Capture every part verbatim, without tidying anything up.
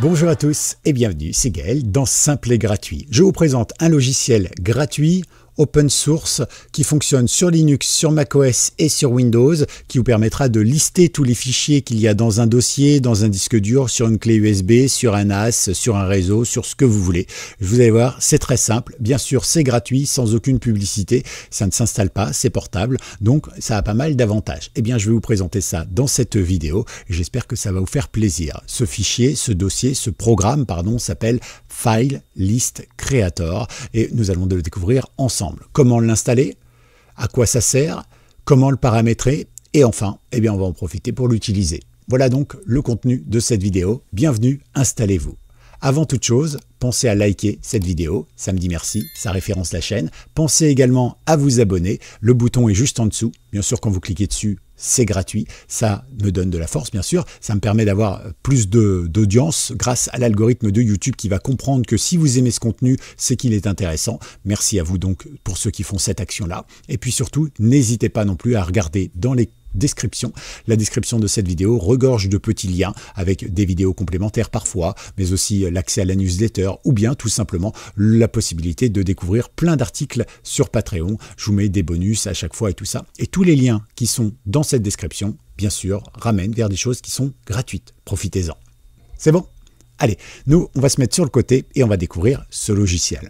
Bonjour à tous et bienvenue, c'est Gaël dans Simple et Gratuit. Je vous présente un logiciel gratuit, open source, qui fonctionne sur Linux, sur macOS et sur Windows, qui vous permettra de lister tous les fichiers qu'il y a dans un dossier, dans un disque dur, sur une clé U S B, sur un NAS, sur un réseau, sur ce que vous voulez. Vous allez voir, c'est très simple. Bien sûr, c'est gratuit, sans aucune publicité. Ça ne s'installe pas, c'est portable, donc ça a pas mal d'avantages. Eh bien, je vais vous présenter ça dans cette vidéo. J'espère que ça va vous faire plaisir. Ce fichier, ce dossier, ce programme, pardon, s'appelle File List Creator et nous allons le découvrir ensemble. Comment l'installer, à quoi ça sert, comment le paramétrer et enfin, eh bien, on va en profiter pour l'utiliser. Voilà donc le contenu de cette vidéo. Bienvenue, installez-vous. Avant toute chose, pensez à liker cette vidéo, ça me dit merci, ça référence la chaîne. Pensez également à vous abonner, le bouton est juste en dessous. Bien sûr, quand vous cliquez dessus, c'est gratuit, ça me donne de la force bien sûr, ça me permet d'avoir plus d'audience grâce à l'algorithme de YouTube qui va comprendre que si vous aimez ce contenu, c'est qu'il est intéressant. Merci à vous donc pour ceux qui font cette action-là. Et puis surtout, n'hésitez pas non plus à regarder dans les descriptions. La description de cette vidéo regorge de petits liens avec des vidéos complémentaires parfois, mais aussi l'accès à la newsletter ou bien tout simplement la possibilité de découvrir plein d'articles sur Patreon. Je vous mets des bonus à chaque fois et tout ça. Et tous les liens qui sont dans cette description, bien sûr, ramènent vers des choses qui sont gratuites. Profitez-en. C'est bon? Allez, nous, on va se mettre sur le côté et on va découvrir ce logiciel.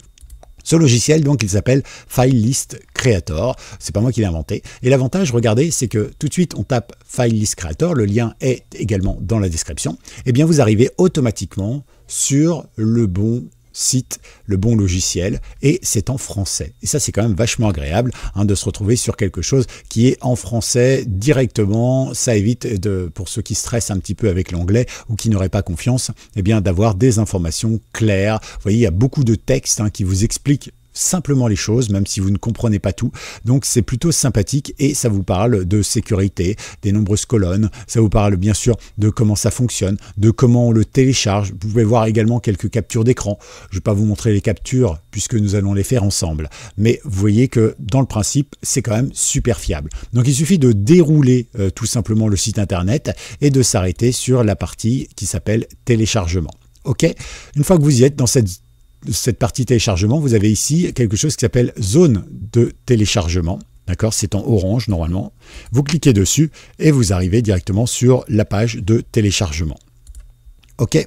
Ce logiciel, donc, il s'appelle File List Creator. C'est pas moi qui l'ai inventé. Et l'avantage, regardez, c'est que tout de suite, on tape File List Creator. Le lien est également dans la description. Eh bien, vous arrivez automatiquement sur le bon site, le bon logiciel, et c'est en français. Et ça, c'est quand même vachement agréable hein, de se retrouver sur quelque chose qui est en français directement. Ça évite, de, pour ceux qui stressent un petit peu avec l'anglais ou qui n'auraient pas confiance, eh bien d'avoir des informations claires. Vous voyez, il y a beaucoup de textes hein, qui vous expliquent simplement les choses, même si vous ne comprenez pas tout. Donc c'est plutôt sympathique et ça vous parle de sécurité, des nombreuses colonnes, ça vous parle bien sûr de comment ça fonctionne, de comment on le télécharge. Vous pouvez voir également quelques captures d'écran. Je ne vais pas vous montrer les captures puisque nous allons les faire ensemble. Mais vous voyez que dans le principe, c'est quand même super fiable. Donc il suffit de dérouler euh, tout simplement le site internet et de s'arrêter sur la partie qui s'appelle téléchargement. Ok. Une fois que vous y êtes dans cette cette partie téléchargement, vous avez ici quelque chose qui s'appelle zone de téléchargement. D'accord, c'est en orange normalement. Vous cliquez dessus et vous arrivez directement sur la page de téléchargement. Ok.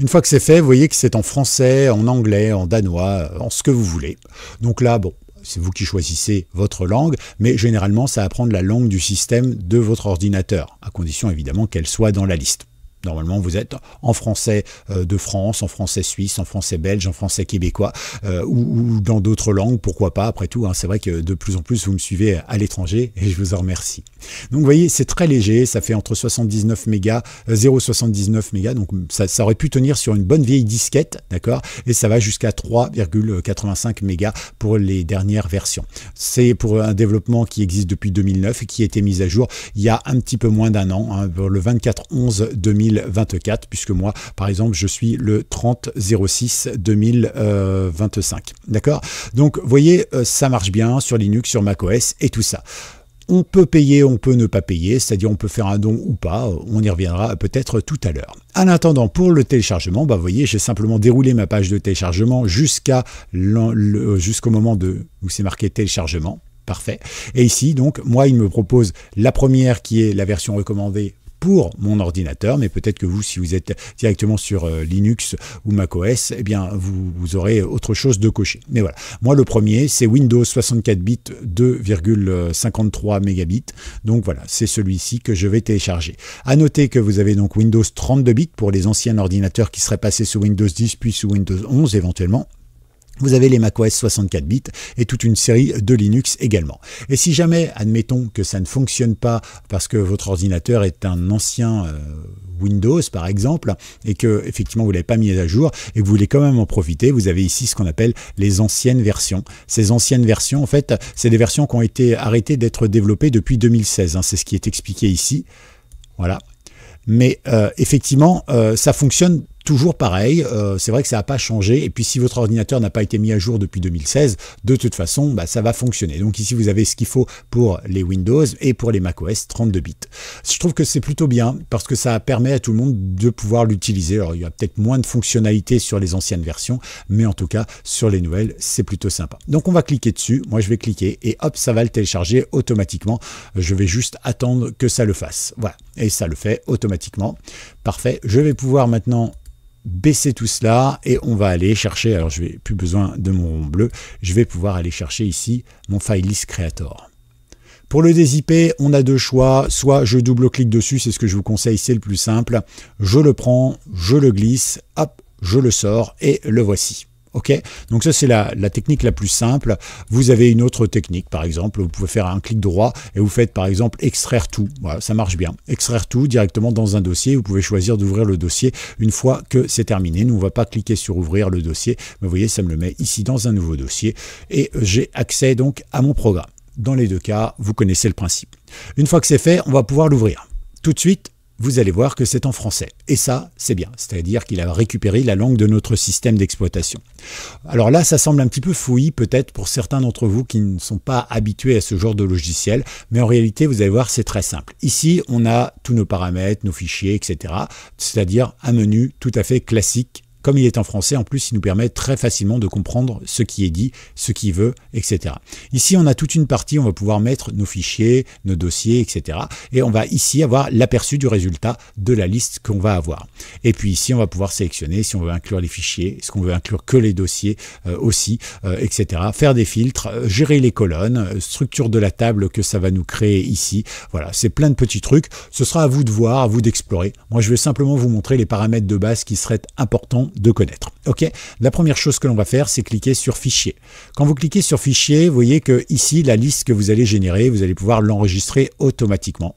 Une fois que c'est fait, vous voyez que c'est en français, en anglais, en danois, en ce que vous voulez. Donc là, bon, c'est vous qui choisissez votre langue, mais généralement, ça va prendre la langue du système de votre ordinateur, à condition évidemment qu'elle soit dans la liste. Normalement, vous êtes en français de France, en français suisse, en français belge, en français québécois euh, ou, ou dans d'autres langues, pourquoi pas, après tout. Hein, c'est vrai que de plus en plus, vous me suivez à l'étranger et je vous en remercie. Donc, vous voyez, c'est très léger. Ça fait entre soixante-dix-neuf mégas, zéro virgule soixante-dix-neuf mégas. Donc, ça, ça aurait pu tenir sur une bonne vieille disquette, d'accord? Et ça va jusqu'à trois virgule quatre-vingt-cinq mégas pour les dernières versions. C'est pour un développement qui existe depuis deux mille neuf et qui a été mis à jour il y a un petit peu moins d'un an, hein, le vingt-quatre onze deux mille vingt-quatre, puisque moi par exemple je suis le trente zéro six deux mille vingt-cinq, d'accord? Donc vous voyez, ça marche bien sur Linux, sur macOS et tout ça. On peut payer, on peut ne pas payer, c'est-à-dire on peut faire un don ou pas, on y reviendra peut-être tout à l'heure. En attendant, pour le téléchargement, bah, vous voyez, j'ai simplement déroulé ma page de téléchargement jusqu'à jusqu'au moment de, où c'est marqué téléchargement, parfait. Et ici donc, moi il me propose la première qui est la version recommandée pour mon ordinateur, mais peut-être que vous, si vous êtes directement sur Linux ou macOS, eh bien, vous, vous aurez autre chose de cocher. Mais voilà. Moi, le premier, c'est Windows soixante-quatre bits deux virgule cinquante-trois mégabits. Donc voilà, c'est celui-ci que je vais télécharger. À noter que vous avez donc Windows trente-deux bits pour les anciens ordinateurs qui seraient passés sous Windows dix, puis sous Windows onze éventuellement. Vous avez les macOS soixante-quatre bits et toute une série de Linux également. Et si jamais, admettons que ça ne fonctionne pas parce que votre ordinateur est un ancien euh, Windows par exemple et que effectivement vous ne l'avez pas mis à jour et que vous voulez quand même en profiter, vous avez ici ce qu'on appelle les anciennes versions. Ces anciennes versions, en fait, c'est des versions qui ont été arrêtées d'être développées depuis deux mille seize. Hein, c'est ce qui est expliqué ici. Voilà. Mais euh, effectivement, euh, ça fonctionne toujours pareil, euh, c'est vrai que ça n'a pas changé. Et puis si votre ordinateur n'a pas été mis à jour depuis deux mille seize, de toute façon, bah, ça va fonctionner. Donc ici, vous avez ce qu'il faut pour les Windows et pour les macOS trente-deux bits. Je trouve que c'est plutôt bien parce que ça permet à tout le monde de pouvoir l'utiliser. Alors, il y a peut-être moins de fonctionnalités sur les anciennes versions, mais en tout cas, sur les nouvelles, c'est plutôt sympa. Donc, on va cliquer dessus. Moi, je vais cliquer et hop, ça va le télécharger automatiquement. Je vais juste attendre que ça le fasse. Voilà. Et ça le fait automatiquement. Parfait. Je vais pouvoir maintenant baisser tout cela et on va aller chercher. Alors, je n'ai plus besoin de mon rond bleu. Je vais pouvoir aller chercher ici mon File List Creator. Pour le dézipper, on a deux choix. Soit je double-clique dessus, c'est ce que je vous conseille, c'est le plus simple. Je le prends, je le glisse, hop, je le sors et le voici. Ok, donc ça c'est la, la technique la plus simple. Vous avez une autre technique, par exemple, vous pouvez faire un clic droit et vous faites par exemple extraire tout. Voilà, ça marche bien. Extraire tout directement dans un dossier. Vous pouvez choisir d'ouvrir le dossier une fois que c'est terminé. Nous, on ne va pas cliquer sur ouvrir le dossier. Mais vous voyez, ça me le met ici dans un nouveau dossier et j'ai accès donc à mon programme. Dans les deux cas, vous connaissez le principe. Une fois que c'est fait, on va pouvoir l'ouvrir. Tout de suite, vous allez voir que c'est en français. Et ça, c'est bien. C'est-à-dire qu'il a récupéré la langue de notre système d'exploitation. Alors là, ça semble un petit peu fouillis peut-être pour certains d'entre vous qui ne sont pas habitués à ce genre de logiciel. Mais en réalité, vous allez voir, c'est très simple. Ici, on a tous nos paramètres, nos fichiers, et cetera. C'est-à-dire un menu tout à fait classique. Comme il est en français, en plus, il nous permet très facilement de comprendre ce qui est dit, ce qu'il veut, et cetera. Ici, on a toute une partie, on va pouvoir mettre nos fichiers, nos dossiers, et cetera. Et on va ici avoir l'aperçu du résultat de la liste qu'on va avoir. Et puis ici, on va pouvoir sélectionner si on veut inclure les fichiers, est-ce qu'on veut inclure que les dossiers euh, aussi, euh, et cetera. Faire des filtres, gérer les colonnes, structure de la table que ça va nous créer ici. Voilà, c'est plein de petits trucs. Ce sera à vous de voir, à vous d'explorer. Moi, je vais simplement vous montrer les paramètres de base qui seraient importants de connaître. Ok, la première chose que l'on va faire, c'est cliquer sur fichier. Quand vous cliquez sur fichier, vous voyez que ici, la liste que vous allez générer, vous allez pouvoir l'enregistrer automatiquement.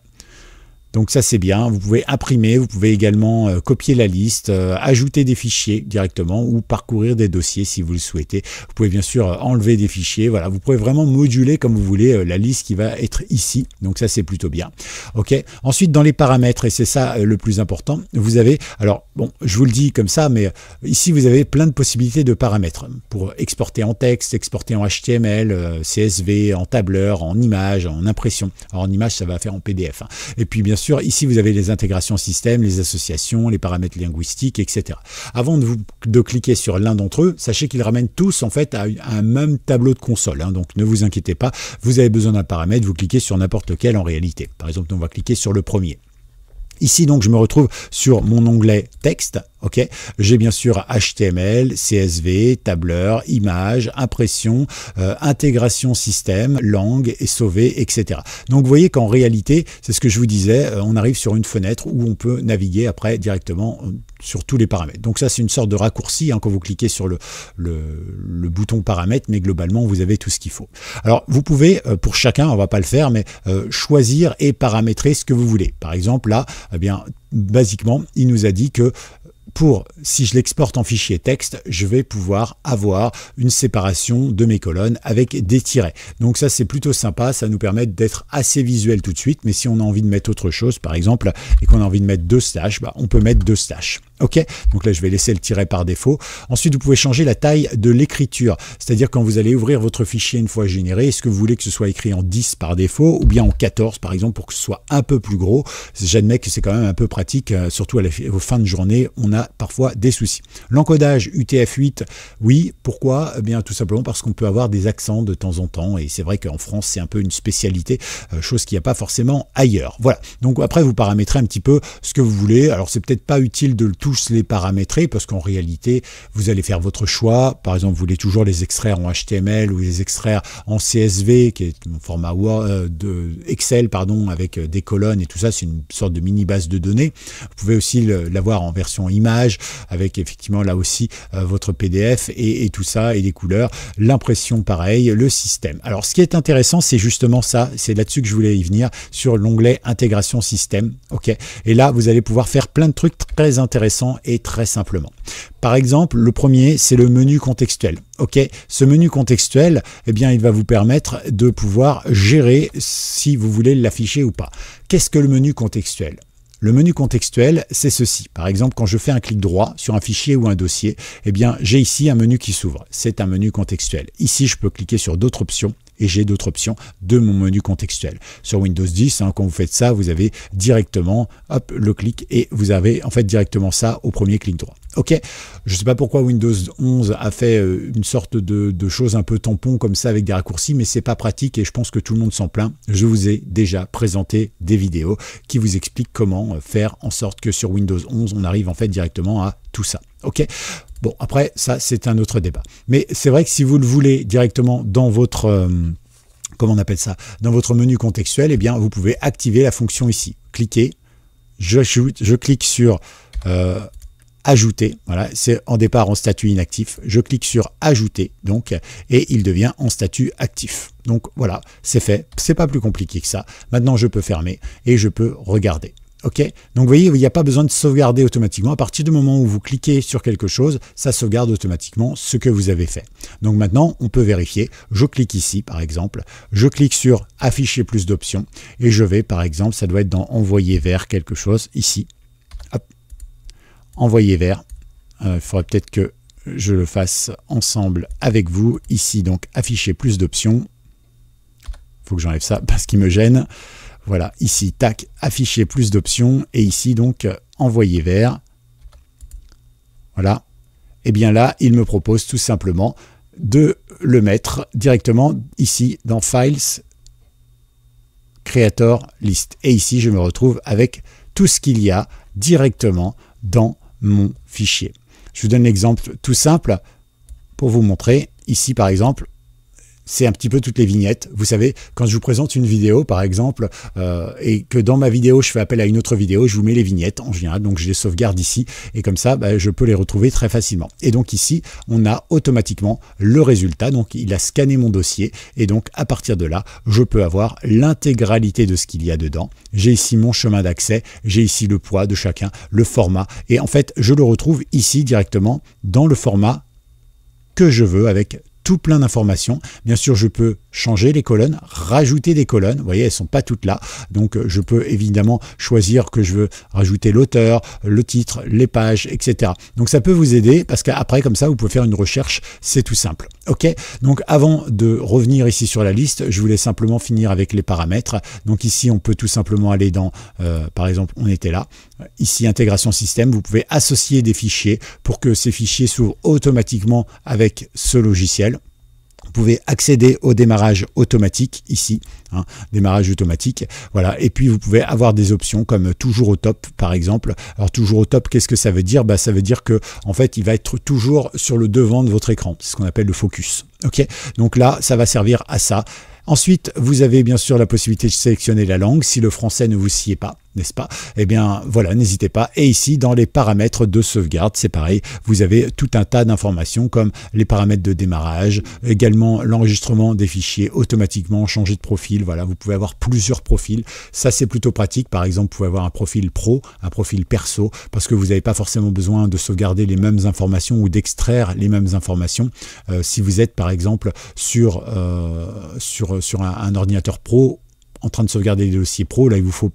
Donc ça c'est bien, vous pouvez imprimer, vous pouvez également euh, copier la liste, euh, ajouter des fichiers directement ou parcourir des dossiers si vous le souhaitez. Vous pouvez bien sûr euh, enlever des fichiers, voilà, vous pouvez vraiment moduler comme vous voulez euh, la liste qui va être ici. Donc ça c'est plutôt bien. Ok. Ensuite dans les paramètres, et c'est ça euh, le plus important, vous avez, alors bon je vous le dis comme ça, mais ici vous avez plein de possibilités de paramètres pour exporter en texte, exporter en H T M L, euh, C S V, en tableur, en image, en impression. Alors en image ça va faire en P D F. Hein. Et puis bien sûr, Sûr, ici, vous avez les intégrations système, les associations, les paramètres linguistiques, et cetera. Avant de, vous, de cliquer sur l'un d'entre eux, sachez qu'ils ramènent tous en fait à un même tableau de console. Hein, donc, ne vous inquiétez pas, vous avez besoin d'un paramètre, vous cliquez sur n'importe lequel en réalité. Par exemple, on va cliquer sur le premier. Ici, donc, je me retrouve sur mon onglet texte. Ok, j'ai bien sûr H T M L, C S V, tableur, image, impression, euh, intégration système, langue et sauver, et cetera. Donc vous voyez qu'en réalité, c'est ce que je vous disais, euh, on arrive sur une fenêtre où on peut naviguer après directement sur tous les paramètres. Donc ça c'est une sorte de raccourci hein, quand vous cliquez sur le, le, le bouton paramètres, mais globalement vous avez tout ce qu'il faut. Alors vous pouvez, euh, pour chacun, on va pas le faire, mais euh, choisir et paramétrer ce que vous voulez. Par exemple là, eh bien basiquement, il nous a dit que pour, si je l'exporte en fichier texte, je vais pouvoir avoir une séparation de mes colonnes avec des tirets. Donc ça, c'est plutôt sympa. Ça nous permet d'être assez visuel tout de suite. Mais si on a envie de mettre autre chose, par exemple, et qu'on a envie de mettre deux slashes, bah, on peut mettre deux slashes. Ok, donc là, je vais laisser le tiret par défaut. Ensuite, vous pouvez changer la taille de l'écriture. C'est-à-dire quand vous allez ouvrir votre fichier une fois généré, est-ce que vous voulez que ce soit écrit en dix par défaut ou bien en quatorze, par exemple, pour que ce soit un peu plus gros. J'admets que c'est quand même un peu pratique, surtout à la, aux fins de journée, on a parfois des soucis. L'encodage U T F huit, oui, pourquoi? Eh bien tout simplement parce qu'on peut avoir des accents de temps en temps et c'est vrai qu'en France c'est un peu une spécialité, chose qu'il n'y a pas forcément ailleurs. Voilà, donc après vous paramétrez un petit peu ce que vous voulez. Alors c'est peut-être pas utile de tous les paramétrer parce qu'en réalité vous allez faire votre choix. Par exemple vous voulez toujours les extraire en H T M L ou les extraire en C S V qui est un format Word, euh, de Excel pardon, avec des colonnes et tout ça, c'est une sorte de mini base de données. Vous pouvez aussi l'avoir en version image avec effectivement là aussi euh, votre P D F et, et tout ça et les couleurs, l'impression pareil, le système. Alors ce qui est intéressant c'est justement ça, c'est là-dessus que je voulais y venir, sur l'onglet intégration système. Ok, et là vous allez pouvoir faire plein de trucs très intéressants et très simplement. Par exemple le premier c'est le menu contextuel. Ok, ce menu contextuel, eh bien, il va vous permettre de pouvoir gérer si vous voulez l'afficher ou pas. Qu'est-ce que le menu contextuel ? Le menu contextuel, c'est ceci. Par exemple, quand je fais un clic droit sur un fichier ou un dossier, eh bien, j'ai ici un menu qui s'ouvre. C'est un menu contextuel. Ici, je peux cliquer sur d'autres options et j'ai d'autres options de mon menu contextuel. Sur Windows dix, hein, quand vous faites ça, vous avez directement hop, le clic et vous avez en fait directement ça au premier clic droit. Ok, je ne sais pas pourquoi Windows onze a fait une sorte de, de chose un peu tampon comme ça avec des raccourcis, mais c'est pas pratique et je pense que tout le monde s'en plaint. Je vous ai déjà présenté des vidéos qui vous expliquent comment faire en sorte que sur Windows onze, on arrive en fait directement à tout ça. Ok. Bon, après, ça, c'est un autre débat. Mais c'est vrai que si vous le voulez directement dans votre, euh, comment on appelle ça, dans votre menu contextuel, eh bien, vous pouvez activer la fonction ici. Cliquez, je, je clique sur euh, Ajouter. Voilà, c'est en départ en statut inactif. Je clique sur Ajouter, donc, et il devient en statut actif. Donc voilà, c'est fait. C'est pas plus compliqué que ça. Maintenant, je peux fermer et je peux regarder. Ok, donc vous voyez, il n'y a pas besoin de sauvegarder automatiquement. À partir du moment où vous cliquez sur quelque chose, ça sauvegarde automatiquement ce que vous avez fait. Donc maintenant, on peut vérifier. Je clique ici, par exemple. Je clique sur « Afficher plus d'options » et je vais, par exemple, ça doit être dans « Envoyer vers quelque chose » ici. Hop. Envoyer vers. Euh, il faudrait peut-être que je le fasse ensemble avec vous. Ici, donc « Afficher plus d'options ». Il faut que j'enlève ça parce qu'il me gêne. Voilà, ici, tac, afficher plus d'options et ici, donc, euh, envoyer vers. Voilà. Et bien là, il me propose tout simplement de le mettre directement ici dans Files Creator List. Et ici, je me retrouve avec tout ce qu'il y a directement dans mon fichier. Je vous donne l'exemple tout simple pour vous montrer. Ici, par exemple, c'est un petit peu toutes les vignettes. Vous savez, quand je vous présente une vidéo, par exemple, euh, et que dans ma vidéo, je fais appel à une autre vidéo, je vous mets les vignettes en général. Donc, je les sauvegarde ici. Et comme ça, bah, je peux les retrouver très facilement. Et donc, ici, on a automatiquement le résultat. Donc, il a scanné mon dossier. Et donc, à partir de là, je peux avoir l'intégralité de ce qu'il y a dedans. J'ai ici mon chemin d'accès. J'ai ici le poids de chacun, le format. Et en fait, je le retrouve ici directement dans le format que je veux avec tout plein d'informations. Bien sûr, je peux changer les colonnes, rajouter des colonnes. Vous voyez, elles ne sont pas toutes là. Donc, je peux évidemment choisir que je veux rajouter l'auteur, le titre, les pages, et cetera. Donc, ça peut vous aider parce qu'après, comme ça, vous pouvez faire une recherche. C'est tout simple. OK. Donc, avant de revenir ici sur la liste, je voulais simplement finir avec les paramètres. Donc, ici, on peut tout simplement aller dans, euh, par exemple, on était là. Ici, intégration système. Vous pouvez associer des fichiers pour que ces fichiers s'ouvrent automatiquement avec ce logiciel. Vous pouvez accéder au démarrage automatique ici, hein, démarrage automatique, voilà. Et puis vous pouvez avoir des options comme toujours au top, par exemple. Alors toujours au top, qu'est-ce que ça veut dire? Bah, ça veut dire que en fait, il va être toujours sur le devant de votre écran. C'est ce qu'on appelle le focus. Ok. Donc là, ça va servir à ça. Ensuite, vous avez bien sûr la possibilité de sélectionner la langue si le français ne vous sied pas, n'est-ce pas? Eh bien, voilà, n'hésitez pas. Et ici, dans les paramètres de sauvegarde, c'est pareil, vous avez tout un tas d'informations comme les paramètres de démarrage, également l'enregistrement des fichiers automatiquement, changer de profil. Voilà, vous pouvez avoir plusieurs profils. Ça, c'est plutôt pratique. Par exemple, vous pouvez avoir un profil pro, un profil perso, parce que vous n'avez pas forcément besoin de sauvegarder les mêmes informations ou d'extraire les mêmes informations. Euh, si vous êtes, par exemple, sur, euh, sur sur un, un ordinateur pro en train de sauvegarder des dossiers pro, là il vous faut,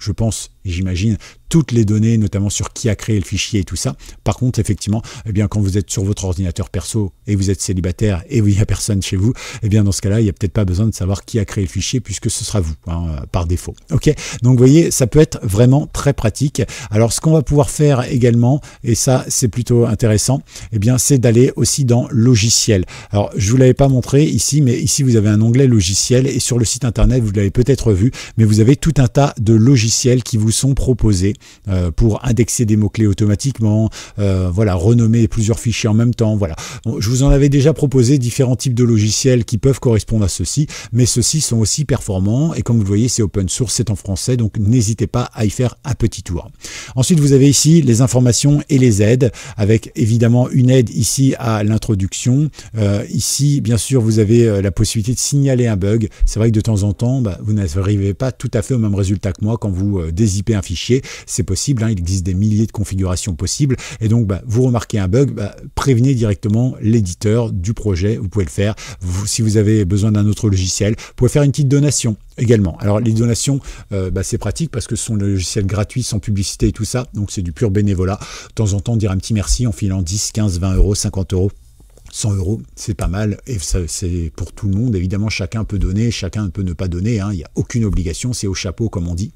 je pense, j'imagine, toutes les données, notamment sur qui a créé le fichier et tout ça. Par contre, effectivement, eh bien, quand vous êtes sur votre ordinateur perso et vous êtes célibataire et il n'y a personne chez vous, eh bien, dans ce cas-là, il n'y a peut-être pas besoin de savoir qui a créé le fichier puisque ce sera vous, hein, par défaut. Ok. Donc, vous voyez, ça peut être vraiment très pratique. Alors, ce qu'on va pouvoir faire également, et ça, c'est plutôt intéressant, eh bien, c'est d'aller aussi dans logiciel. Alors, je ne vous l'avais pas montré ici, mais ici, vous avez un onglet logiciel et sur le site internet, vous l'avez peut-être vu, mais vous avez tout un tas de logiciels qui vous sont proposés euh, pour indexer des mots-clés automatiquement, euh, voilà, renommer plusieurs fichiers en même temps. Voilà, bon, je vous en avais déjà proposé différents types de logiciels qui peuvent correspondre à ceux-ci, mais ceux-ci sont aussi performants et comme vous le voyez, c'est open source, c'est en français, donc n'hésitez pas à y faire un petit tour. Ensuite, vous avez ici les informations et les aides, avec évidemment une aide ici à l'introduction. Euh, ici, bien sûr, vous avez la possibilité de signaler un bug. C'est vrai que de temps en temps, bah, vous n'arrivez pas tout à fait au même résultat que moi quand vous euh, désirez typer un fichier, c'est possible, hein, il existe des milliers de configurations possibles, et donc bah, vous remarquez un bug, bah, prévenez directement l'éditeur du projet, vous pouvez le faire. Vous, si vous avez besoin d'un autre logiciel, vous pouvez faire une petite donation également. Alors les donations, euh, bah, c'est pratique parce que ce sont des logiciels gratuits, sans publicité et tout ça, donc c'est du pur bénévolat. De temps en temps, dire un petit merci en filant dix, quinze, vingt euros, cinquante euros, cent euros, c'est pas mal, et c'est pour tout le monde, évidemment. Chacun peut donner, chacun peut ne pas donner, hein. Il n'y a aucune obligation, c'est au chapeau comme on dit.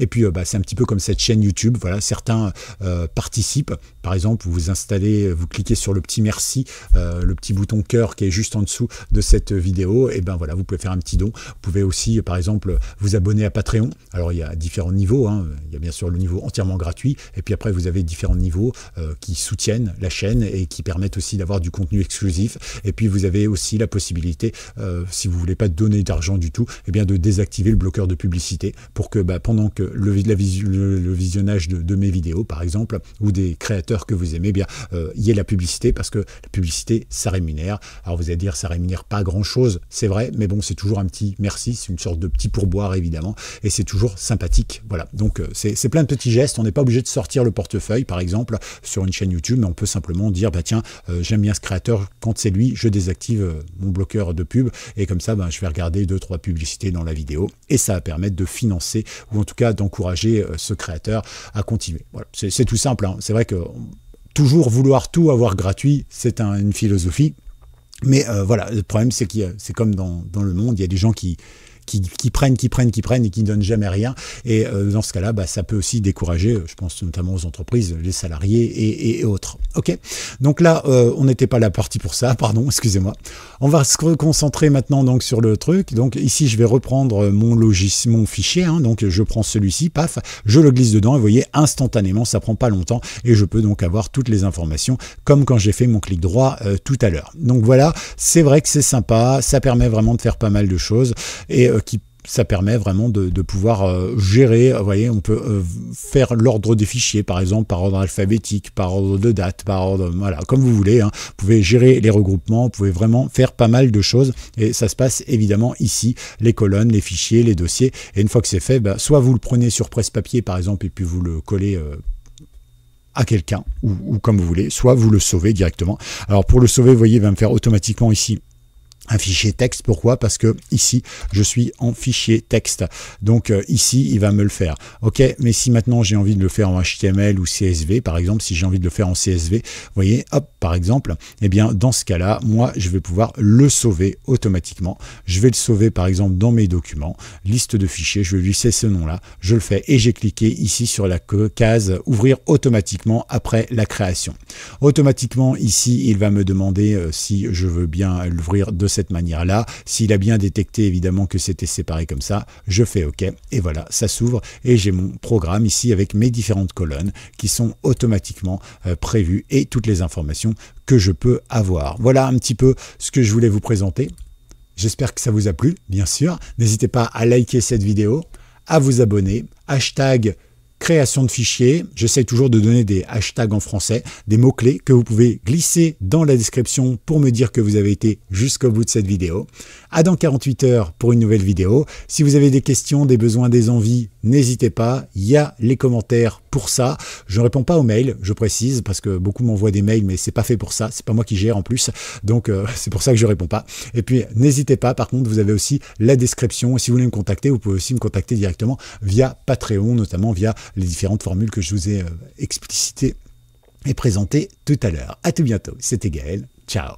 Et puis euh, bah, c'est un petit peu comme cette chaîne YouTube, voilà, certains euh, participent. Par exemple, vous vous installez, vous cliquez sur le petit merci, euh, le petit bouton cœur qui est juste en dessous de cette vidéo, et ben voilà, vous pouvez faire un petit don. Vous pouvez aussi par exemple vous abonner à Patreon. Alors il y a différents niveaux, hein. Il y a bien sûr le niveau entièrement gratuit, et puis après vous avez différents niveaux euh, qui soutiennent la chaîne et qui permettent aussi d'avoir du contenu exclusif. Et puis vous avez aussi la possibilité, euh, si vous voulez pas donner d'argent du tout, eh bien de désactiver le bloqueur de publicité pour que bah, pendant que le, la visu, le, le visionnage de, de mes vidéos par exemple, ou des créateurs que vous aimez, eh bien euh, y ait la publicité, parce que la publicité ça rémunère. Alors vous allez dire ça rémunère pas grand chose, c'est vrai, mais bon, c'est toujours un petit merci, c'est une sorte de petit pourboire évidemment, et c'est toujours sympathique. Voilà, donc euh, c'est plein de petits gestes. On n'est pas obligé de sortir le portefeuille par exemple sur une chaîne YouTube, mais on peut simplement dire bah tiens, euh, j'aime bien ce créateur, quand c'est lui, je désactive mon bloqueur de pub, et comme ça, ben, je vais regarder deux, trois publicités dans la vidéo, et ça va permettre de financer, ou en tout cas d'encourager ce créateur à continuer. Voilà. C'est tout simple, hein. C'est vrai que toujours vouloir tout avoir gratuit, c'est un, une philosophie, mais euh, voilà, le problème c'est que c'est comme dans, dans le monde, il y a des gens qui... Qui, qui prennent, qui prennent, qui prennent et qui ne donnent jamais rien. Et euh, dans ce cas-là, bah, ça peut aussi décourager, je pense notamment aux entreprises, les salariés et, et autres. Ok. Donc là, euh, on n'était pas là parti pour ça, pardon, excusez-moi. On va se concentrer maintenant donc sur le truc. Donc ici, je vais reprendre mon logiciel, mon fichier. Hein. Donc je prends celui-ci, paf, je le glisse dedans et vous voyez, instantanément, ça prend pas longtemps et je peux donc avoir toutes les informations comme quand j'ai fait mon clic droit euh, tout à l'heure. Donc voilà, c'est vrai que c'est sympa, ça permet vraiment de faire pas mal de choses et qui ça permet vraiment de, de pouvoir euh, gérer. Vous voyez, on peut euh, faire l'ordre des fichiers, par exemple, par ordre alphabétique, par ordre de date, par ordre, voilà, comme vous voulez, hein. Vous pouvez gérer les regroupements, vous pouvez vraiment faire pas mal de choses, et ça se passe évidemment ici, les colonnes, les fichiers, les dossiers, et une fois que c'est fait, bah, soit vous le prenez sur presse-papier, par exemple, et puis vous le collez euh, à quelqu'un, ou, ou comme vous voulez, soit vous le sauvez directement. Alors, pour le sauver, vous voyez, il va me faire automatiquement ici un fichier texte. Pourquoi? Parce que ici je suis en fichier texte, donc euh, ici il va me le faire. Ok, mais si maintenant j'ai envie de le faire en H T M L ou C S V par exemple, si j'ai envie de le faire en C S V, vous voyez, hop, par exemple, et eh bien dans ce cas là moi je vais pouvoir le sauver automatiquement. Je vais le sauver par exemple dans mes documents, liste de fichiers, je vais lui laisser ce nom là, je le fais et j'ai cliqué ici sur la case ouvrir automatiquement après la création. Automatiquement ici il va me demander euh, si je veux bien l'ouvrir de cette manière-là. S'il a bien détecté évidemment que c'était séparé comme ça, je fais OK et voilà, ça s'ouvre et j'ai mon programme ici avec mes différentes colonnes qui sont automatiquement euh, prévues et toutes les informations que je peux avoir. Voilà un petit peu ce que je voulais vous présenter. J'espère que ça vous a plu, bien sûr. N'hésitez pas à liker cette vidéo, à vous abonner, hashtag création de fichiers. J'essaie toujours de donner des hashtags en français, des mots-clés que vous pouvez glisser dans la description pour me dire que vous avez été jusqu'au bout de cette vidéo. À dans quarante-huit heures pour une nouvelle vidéo. Si vous avez des questions, des besoins, des envies, n'hésitez pas, il y a les commentaires pour ça. Je ne réponds pas aux mails, je précise, parce que beaucoup m'envoient des mails, mais c'est pas fait pour ça, c'est pas moi qui gère en plus, donc euh, c'est pour ça que je réponds pas. Et puis n'hésitez pas, par contre, vous avez aussi la description. Si vous voulez me contacter, vous pouvez aussi me contacter directement via Patreon, notamment via les différentes formules que je vous ai explicitées et présentées tout à l'heure. À tout bientôt, c'était Gaël, ciao.